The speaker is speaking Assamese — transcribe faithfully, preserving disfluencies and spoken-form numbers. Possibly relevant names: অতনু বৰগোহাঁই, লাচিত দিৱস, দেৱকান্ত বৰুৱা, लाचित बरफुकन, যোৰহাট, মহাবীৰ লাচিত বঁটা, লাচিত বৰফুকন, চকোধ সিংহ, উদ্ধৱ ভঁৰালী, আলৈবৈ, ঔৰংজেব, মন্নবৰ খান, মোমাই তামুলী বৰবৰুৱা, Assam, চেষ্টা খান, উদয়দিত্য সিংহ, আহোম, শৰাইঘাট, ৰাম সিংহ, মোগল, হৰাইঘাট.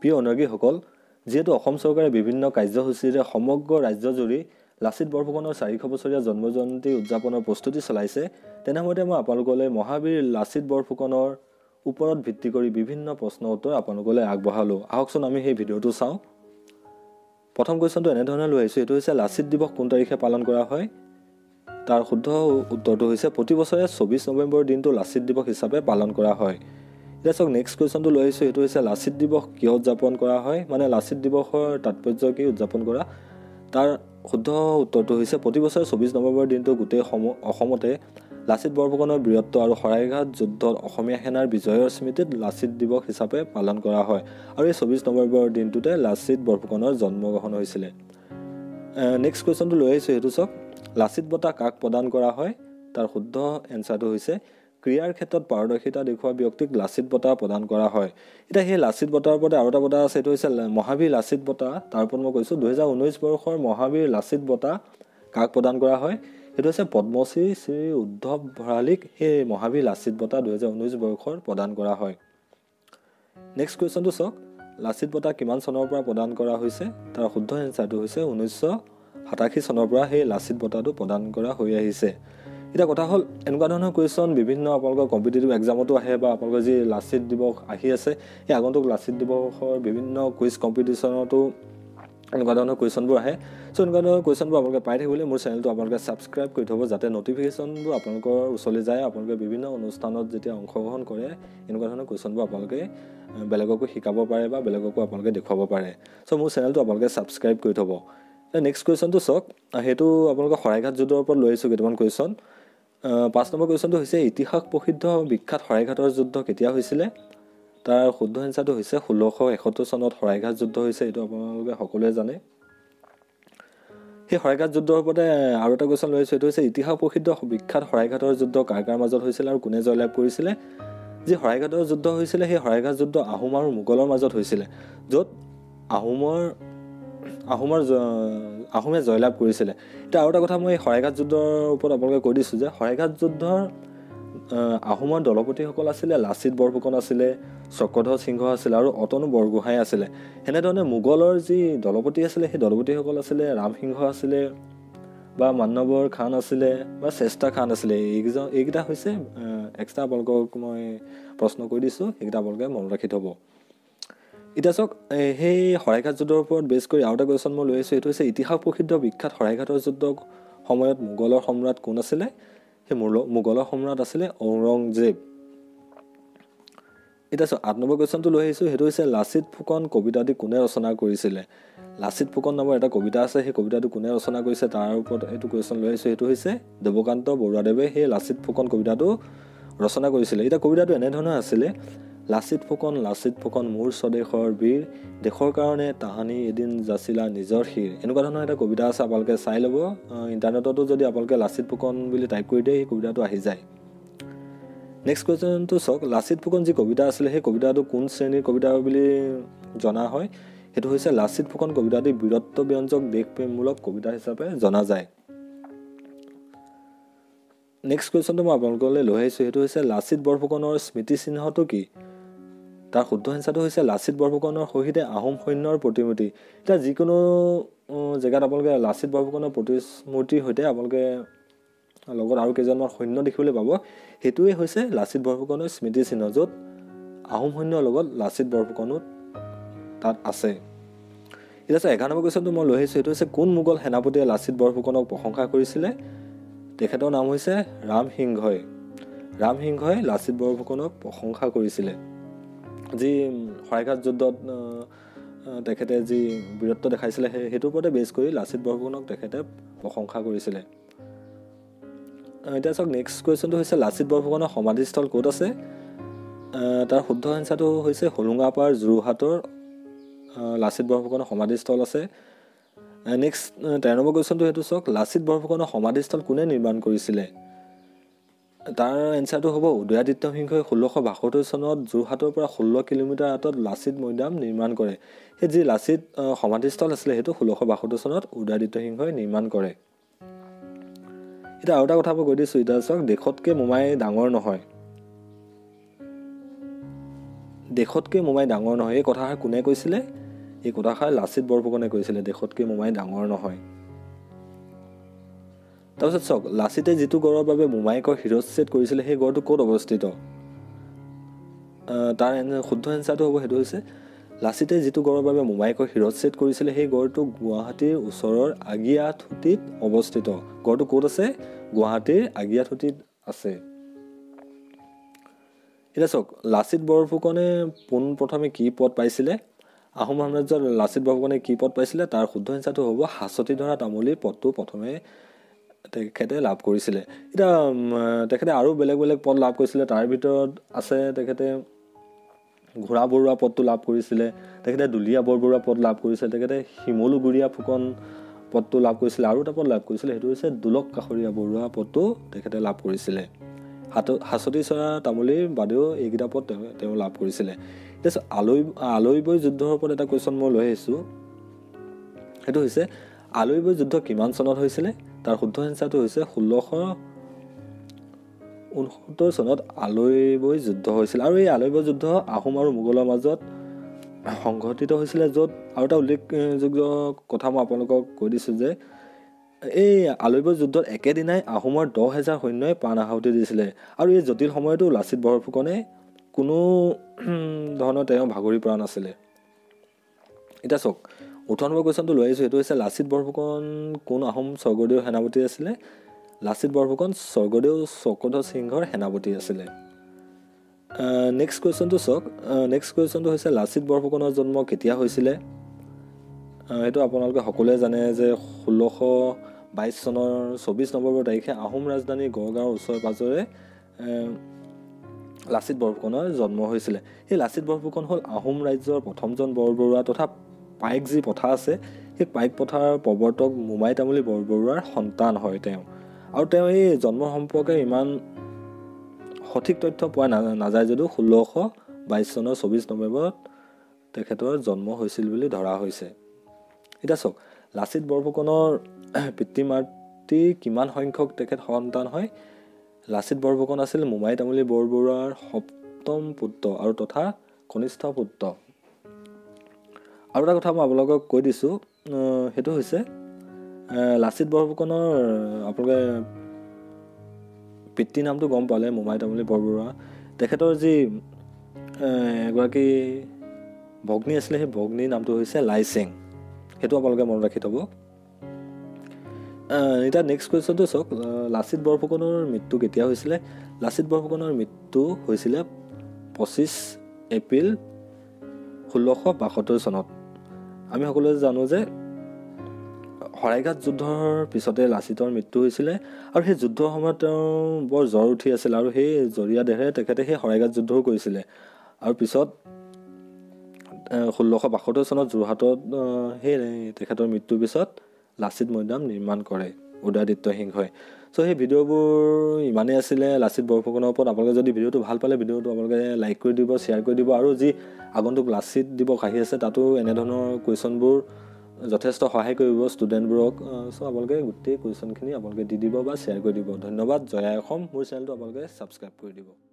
প্ৰিয় অনুৰাগীসকল, যেহেতু অসম চৰকাৰে বিভিন্ন কাৰ্যসূচীৰে সমগ্ৰ ৰাজ্যজুৰি লাচিত বৰফুকনৰ চাৰিশ বছৰীয়া জন্ম জয়ন্তী উদযাপনৰ প্ৰস্তুতি চলাইছে, তেনেমতে মই আপোনালোকলৈ মহাবীৰ লাচিত বৰফুকনৰ ওপৰত ভিত্তি কৰি বিভিন্ন প্ৰশ্ন উত্তৰ আপোনালোকলৈ আগবঢ়ালো। আহকচোন আমি সেই ভিডিঅ'টো চাওঁ। প্ৰথম কুৱেশ্যনটো এনেধৰণে লৈ আহিছোঁ, এইটো হৈছে লাচিত দিৱস কোন তাৰিখে পালন কৰা হয়? তাৰ শুদ্ধ উত্তৰটো হৈছে প্ৰতি বছৰে চৌবিছ নৱেম্বৰ দিনটো লাচিত দিৱস হিচাপে পালন কৰা হয়। এতিয়া চাওক নেক্সট কুৱেশ্যনটো লৈ আহিছোঁ, এইটো হৈছে লাচিত দিৱস কিয় উদযাপন কৰা হয়, মানে লাচিত দিৱসৰ তাৎপৰ্য কি উদযাপন কৰা? তাৰ শুদ্ধ উত্তৰটো হৈছে প্ৰতি বছৰে চৌবিছ নৱেম্বৰ দিনটো গোটেই অসমতে লাচিত বৰফুকনৰ বীৰত্ব আৰু হৰাইঘাট যুদ্ধত অসমীয়া সেনাৰ বিজয়ৰ স্মৃতিত লাচিত দিৱস হিচাপে পালন কৰা হয়। আৰু এই চৌবিছ নৱেম্বৰ দিনটোতে লাচিত বৰফুকনৰ জন্মগ্ৰহণ হৈছিলে। নেক্সট কুৱেশ্যনটো লৈ আহিছোঁ, সেইটো চাওক লাচিত বঁটা কাক প্ৰদান কৰা হয়? তাৰ শুদ্ধ এনচাৰটো হৈছে ক্ৰীড়াৰ ক্ষেত্ৰত পাৰদৰ্শিতা দেখুওৱা ব্যক্তিক লাচিত বঁটা প্ৰদান কৰা হয়। এতিয়া সেই লাচিত বঁটাৰ ওপৰত আৰু এটা বঁটা আছে, এইটো হৈছে মহাবীৰ লাচিত বঁটা। তাৰ ওপৰত মই কৈছোঁ দুহেজাৰ ঊনৈছ বৰ্ষৰ মহাবীৰ লাচিত বঁটা কাক প্ৰদান কৰা হয়? সেইটো হৈছে পদ্মশ্ৰী শ্ৰী উদ্ধৱ ভঁৰালীক সেই মহাবীৰ লাচিত বঁটা দুহেজাৰ ঊনৈছ বৰ্ষৰ প্ৰদান কৰা হয়। নেক্সট কুৱেশ্যনটো চাওক লাচিত বঁটা কিমান চনৰ পৰা প্ৰদান কৰা হৈছে? তাৰ শুদ্ধ এনচাৰটো হৈছে ঊনৈছশ সাতাশী চনৰ পৰা সেই লাচিত বঁটাটো প্ৰদান কৰা হৈ আহিছে। এতিয়া কথা হ'ল এনেকুৱা ধৰণৰ কুৱেশ্যন বিভিন্ন আপোনালোকৰ কম্পিটিটিভ এক্সামতো আহে বা আপোনালোকৰ যি লাচিত দিৱস আহি আছে সেই আগন্তুক লাচিত দিৱসৰ বিভিন্ন কুইজ কম্পিটিশ্যনতো এনেকুৱা ধৰণৰ কুৱেশ্যনবোৰ আহে। চ' এনেকুৱা ধৰণৰ কুৱেশ্যনবোৰ আপোনালোকে পাই থাকিবলৈ মোৰ চেনেলটো আপোনালোকে ছাবস্ক্ৰাইব কৰি থ'ব, যাতে ন'টিফিকেশ্যনবোৰ আপোনালোকৰ ওচৰলৈ যায়। আপোনালোকে বিভিন্ন অনুষ্ঠানত যেতিয়া অংশগ্ৰহণ কৰে এনেকুৱা ধৰণৰ কুৱেশ্যনবোৰ আপোনালোকে বেলেগকো শিকাব পাৰে বা বেলেগকো আপোনালোকে দেখুৱাব পাৰে। চ' মোৰ চেনেলটো আপোনালোকে ছাবস্ক্ৰাইব কৰি থ'ব। নেক্সট কুৱেশ্যনটো চাওক, সেইটো আপোনালোকৰ শৰাইঘাট যুদ্ধৰ ওপৰত লৈ আহিছোঁ কেইটামান কুৱেশ্যন। পাঁচ নম্বৰ কুৱেশ্যনটো হৈছে ইতিহাস প্ৰসিদ্ধ বিখ্যাত শৰাইঘাটৰ যুদ্ধ কেতিয়া হৈছিলে? তাৰ শুদ্ধ এনচাৰটো হৈছে ষোল্লশ এসত্তৰ চনত শৰাইঘাট যুদ্ধ হৈছে, এইটো আপোনালোকে সকলোৱে জানে। সেই শৰাইঘাট যুদ্ধৰ ওপৰতে আৰু এটা কুৱেশ্যন লৈ আহিছোঁ, এইটো হৈছে ইতিহাস প্ৰসিদ্ধ বিখ্যাত শৰাইঘাটৰ যুদ্ধ কাৰ কাৰ মাজত হৈছিলে আৰু কোনে জয়লাভ কৰিছিলে? যি শৰাইঘাটৰ যুদ্ধ হৈছিলে সেই শৰাইঘাট যুদ্ধ আহোম আৰু মোগলৰ মাজত হৈছিলে, য'ত আহোমৰ আহোমৰ আহোমে জয়লাভ কৰিছিলে। এতিয়া আৰু এটা কথা মই শৰাইঘাট যুদ্ধৰ ওপৰত আপোনালোকে কৈ দিছোঁ যে শৰাইঘাট যুদ্ধৰ আহোমৰ দলপতিসকল আছিলে লাচিত বৰফুকন আছিলে, চকোধ সিংহ আছিলে আৰু অতনু বৰগোহাঁই আছিলে। সেনেধৰণে মোগলৰ যি দলপতি আছিলে সেই দলপতিসকল আছিলে ৰাম সিংহ আছিলে বা মন্নবৰ খান আছিলে বা চেষ্টা খান আছিলে। এইকেইজন এইকেইটা হৈছে এক্সট্ৰা আপোনালোকক মই প্ৰশ্ন কৰি দিছোঁ, সেইকেইটা আপোনালোকে মনত ৰাখি থ'ব। এতিয়া চাওক সেই শৰাইঘাট যুদ্ধৰ ওপৰত বেছ কৰি আৰু এটা কুৱেশ্যন মই লৈ আহিছোঁ, এইটো হৈছে ইতিহাস প্ৰসিদ্ধ বিখ্যাত শৰাইঘাটৰ যুদ্ধৰ সময়ত মোগলৰ সম্ৰাট কোন আছিলে? সেই মোগলৰ সম্ৰাট আছিলে ঔৰংজেব। এতিয়া চাওক আঠ নম্বৰ কুৱেশ্যনটো লৈ আহিছোঁ, সেইটো হৈছে লাচিত ফুকন কবিতাটি কোনে ৰচনা কৰিছিলে? লাচিত ফুকন নামৰ এটা কবিতা আছে, সেই কবিতাটো কোনে ৰচনা কৰিছে তাৰ ওপৰত এইটো কুৱেশ্যন লৈ আহিছোঁ, সেইটো হৈছে দেৱকান্ত বৰুৱাদেৱে সেই লাচিত ফুকন কবিতাটো ৰচনা কৰিছিলে। এতিয়া কবিতাটো এনেধৰণৰ আছিলে, লাচিত ফুকন লাচিত ফুকন মোৰ স্বদেশৰ বীৰ, দেশৰ কাৰণে তাহানি এদিন যাচিলা নিজৰ শিৰ। এনেকুৱা ধৰণৰ এটা কবিতা আছে, আপোনালোকে চাই ল'ব। ইণ্টাৰনেটতো যদি আপোনালোকে লাচিত ফুকন বুলি টাইপ কৰি দিয়ে সেই কবিতাটো আহি যায়। নেক্সট কুৱেশ্যনটো চাওক, লাচিত ফুকন যি কবিতা আছিলে সেই কবিতাটো কোন শ্ৰেণীৰ কবিতা বুলি জনা হয়? সেইটো হৈছে লাচিত ফুকন কবিতাটি বীৰত্ব ব্যঞ্জক দেশপ্ৰেমমূলক কবিতা হিচাপে জনা যায়। নেক্সট কুৱেশ্যনটো মই আপোনালোকলৈ লৈ আহিছোঁ, সেইটো হৈছে লাচিত বৰফুকনৰ স্মৃতিচিহ্নটো কি? তাৰ শুদ্ধ এনচাৰটো হৈছে লাচিত বৰফুকনৰ সহিতে আহোম সৈন্যৰ প্ৰতিমূৰ্তি। এতিয়া যিকোনো জেগাত আপোনালোকে লাচিত বৰফুকনৰ প্ৰতিমূৰ্তিৰ সৈতে আপোনালোকে লগত আৰু কেইজনমান সৈন্য দেখিবলৈ পাব, সেইটোৱেই হৈছে লাচিত বৰফুকনৰ স্মৃতিচিহ্ন, য'ত আহোম সৈন্যৰ লগত লাচিত বৰফুকনো তাত আছে। এতিয়া চাওক এঘাৰ নম্বৰ কুৱেশ্যনটো মই লৈ আহিছোঁ, সেইটো হৈছে কোন মোগল সেনাপতিয়ে লাচিত বৰফুকনক প্ৰশংসা কৰিছিলে? তেখেতৰ নাম হৈছে ৰাম সিংহই। ৰাম সিংহই লাচিত বৰফুকনক প্ৰশংসা কৰিছিলে, যি শৰাইঘাট যুদ্ধত তেখেতে যি বীৰত্ব দেখাইছিলে সেই সেইটোৰ ওপৰতে বেছ কৰি লাচিত বৰফুকনক তেখেতে প্ৰশংসা কৰিছিলে। এতিয়া চাওক নেক্সট কুৱেশ্যনটো হৈছে লাচিত বৰফুকনৰ সমাধিস্থল ক'ত আছে? তাৰ শুদ্ধ এনচাৰটো হৈছে হোলোঙাপাৰ যোৰহাটৰ লাচিত বৰফুকনৰ সমাধিস্থল আছে। নেক্সট তেৰ নম্বৰ কুৱেশ্যনটো সেইটো চাওক, লাচিত বৰফুকনৰ সমাধিস্থল কোনে নিৰ্মাণ কৰিছিলে? তাৰ এনচাৰটো হ'ব উদয়দিত্য সিংহই ষোল্লশ বাসত্তৰ চনত যোৰহাটৰ পৰা ষোল্ল কিলোমিটাৰ আঁতৰত লাচিত মৈদাম নিৰ্মাণ কৰে। সেই যি লাচিত সমাধিস্থল আছিলে সেইটো ষোল্লশ বাসত্তৰ চনত উদয়দিত্য সিংহই নিৰ্মাণ কৰে। এতিয়া আৰু এটা কথা মই কৈ দিছোঁ, এতিয়া চাওক দেশতকৈ মোমাই ডাঙৰ নহয়। देशतक मोमाई डांगर नहय। ये कथाषार कोने कैसे? ये कथाषार लाचित बरफुकने कैसे, देशतक मोमाई डांगर नहय। तार पाছত चक लाचिते जी गढ़र बारे मोमायक शिरच्छेद करिছিলে, সেই गढ़ कत अवस्थित? तार शुद्ध एन्सारটো হ'ব সেইটো হৈছে लाचिते जी गढ़र बारे मोमायक शिरच्छेद करिছিলে, সেই गढ़ गुवाहाटीर ऊसर आगियाठुटीत अवस्थित। गढ़ कत আছে? गुवाहाटीर आगियाठुटीत আছে। इतना चक लाचित बरफुकने पोनप्रथमे की पद पाइছিলে? আহোম সাম্ৰাজ্যৰ लाचित बरफुकने की पद पाइছিলে? तार शुद्ध एन्सारটো হ'ব हाचति धरा तामुलीৰ पदটো प्रथमे तेखेते लाभ करिছিলে। इटा तेखेते आरो बेलेग बेलेग पद लाभ करिছিলে। तार भितरत आसे तेखेते घोड़ा बरुवा पदटो लाभ करिছিলে, तेखेते दुलिया बरबरुवा पद लाभ करिছিলে, तेखेते हिमलुगुरिया फुकन पदटो लाभ करिছিলে, आरो এটা পদ লাভ করিছিলে সেইটো হৈছে দুলক কাষৰীয়া বৰুৱা পদটো তেখেতে লাভ কৰিছিলে। হাচতি চৰা তামুলীৰ বাদেও এইকেইটা পদ তেওঁ লাভ কৰিছিলে। এতিয়া আলৈ আলৈবৈ যুদ্ধৰ ওপৰত এটা কুৱেশ্যন মই লৈ আহিছো, সেইটো হৈছে আলৈবৈ যুদ্ধ কিমান চনত হৈছিলে? तार शुद्ध एन्सारটো হৈছে ষোল্লশ ঊনসত্তৰ চনত আলৈবৈ যুদ্ধ হৈছিল। আৰু এই আলৈবৈ যুদ্ধ আহোম আৰু মোগলৰ মাজত সংঘটিত হৈছিলে, য'ত আৰু এটা উল্লেখযোগ্য কথা মই আপোনালোকক কৈ দিছোঁ যে এই আলৈবৈ যুদ্ধত একেদিনাই আহোমৰ দহ হেজাৰ সৈন্যই প্ৰাণ আহুতি দিছিলে। আৰু এই জটিল সময়তো লাচিত বৰফুকনে কোনো ধৰণৰ তেওঁ ভাগৰি পৰা নাছিলে। এতিয়া চক উঠন নম্বৰ কুৱেশ্যনটো লৈ আহিছোঁ, সেইটো হৈছে লাচিত বৰফুকন কোন আহোম স্বৰ্গদেউ সেনাপতি আছিলে? লাচিত বৰফুকন স্বৰ্গদেউ চকোধ সিংহৰ সেনাপতি আছিলে। নেক্সট কুৱেশ্যনটো চক নেক্সট কুৱেশ্যনটো হৈছে লাচিত বৰফুকনৰ জন্ম কেতিয়া হৈছিলে? সেইটো আপোনালোকে সকলোৱে জানে যে ষোল্লশ বাইছ চনৰ চৌবিছ নৱেম্বৰ তাৰিখে আহোম ৰাজধানী গড়গাঁৱৰ ওচৰে পাঁজৰে লাচিত বৰফুকনৰ জন্ম হৈছিলে। এই লাচিত বৰফুকন হ'ল আহোম ৰাজ্যৰ প্ৰথমজন বৰবৰুৱা তথা পাইক যি পথা আছে সেই পাইক পথাৰ প্ৰৱৰ্তক মোমাই তামুলী বৰবৰুৱাৰ সন্তান হয় তেওঁ। আৰু তেওঁ এই জন্ম সম্পৰ্কে ইমান সঠিক তথ্য পোৱা নাযায় যদিও ষোল্লশ বাইছ চনৰ চৌবিছ নৱেম্বৰত তেখেতৰ জন্ম হৈছিল বুলি ধৰা হৈছে। এতিয়া চাওক লাচিত বৰফুকনৰ পিতৃ মাতৃ কিমান সংখ্যক তেখেত সন্তান হয়? লাচিত বৰফুকন আছিল মোমাই তামুলী বৰবৰুৱাৰ সপ্তম পুত্ৰ আৰু তথা কনিষ্ঠ পুত্ৰ। আৰু এটা কথা মই আপোনালোকক কৈ দিছোঁ, সেইটো হৈছে লাচিত বৰফুকনৰ আপোনালোকে পিতৃ নামটো গম পালে মোমাই তামুলী বৰবৰুৱা। তেখেতৰ যি এগৰাকী ভগ্নী আছিলে, সেই ভগ্নীৰ নামটো হৈছে লাইচিং। সেইটো আপোনালোকে মনত ৰাখি থ'ব। এতিয়া নেক্সট কুৱেশ্যনটো চাওক, লাচিত বৰফুকনৰ মৃত্যু কেতিয়া হৈছিলে? লাচিত বৰফুকনৰ মৃত্যু হৈছিলে পঁচিছ এপ্ৰিল ষোল্লশ বাসত্তৰ চনত। আমি সকলোৱে জানো যে হৰাইঘাট যুদ্ধৰ পিছতে লাচিতৰ মৃত্যু হৈছিলে আৰু সেই যুদ্ধৰ সময়ত তেওঁ বৰ জ্বৰ উঠি আছিল আৰু সেই জৰিয়া দেহেৰে তেখেতে সেই হৰাইঘাট যুদ্ধও কৰিছিলে। আৰু পিছত ষোল্লশ বাসত্তৰ চনত যোৰহাটত সেই তেখেতৰ মৃত্যুৰ পিছত লাচিত মৈদাম নিৰ্মাণ কৰে উদয়দিত্য সিংহই। চ' সেই ভিডিঅ'বোৰ ইমানেই আছিলে লাচিত বৰফুকনৰ ওপৰত। আপোনালোকে যদি ভিডিঅ'টো ভাল পালে ভিডিঅ'টো আপোনালোকে লাইক কৰি দিব, শ্বেয়াৰ কৰি দিব। আৰু যি আগন্তুক লাচিত দিৱস আহি আছে তাতো এনেধৰণৰ কুৱেশ্যনবোৰ যথেষ্ট সহায় কৰিব ষ্টুডেণ্টবোৰক। চ' আপোনালোকে গোটেই কুৱেশ্যনখিনি আপোনালোকে দি দিব বা শ্বেয়াৰ কৰি দিব। ধন্যবাদ। জয় অসম। মোৰ চেনেলটো আপোনালোকে ছাবস্ক্ৰাইব কৰি দিব।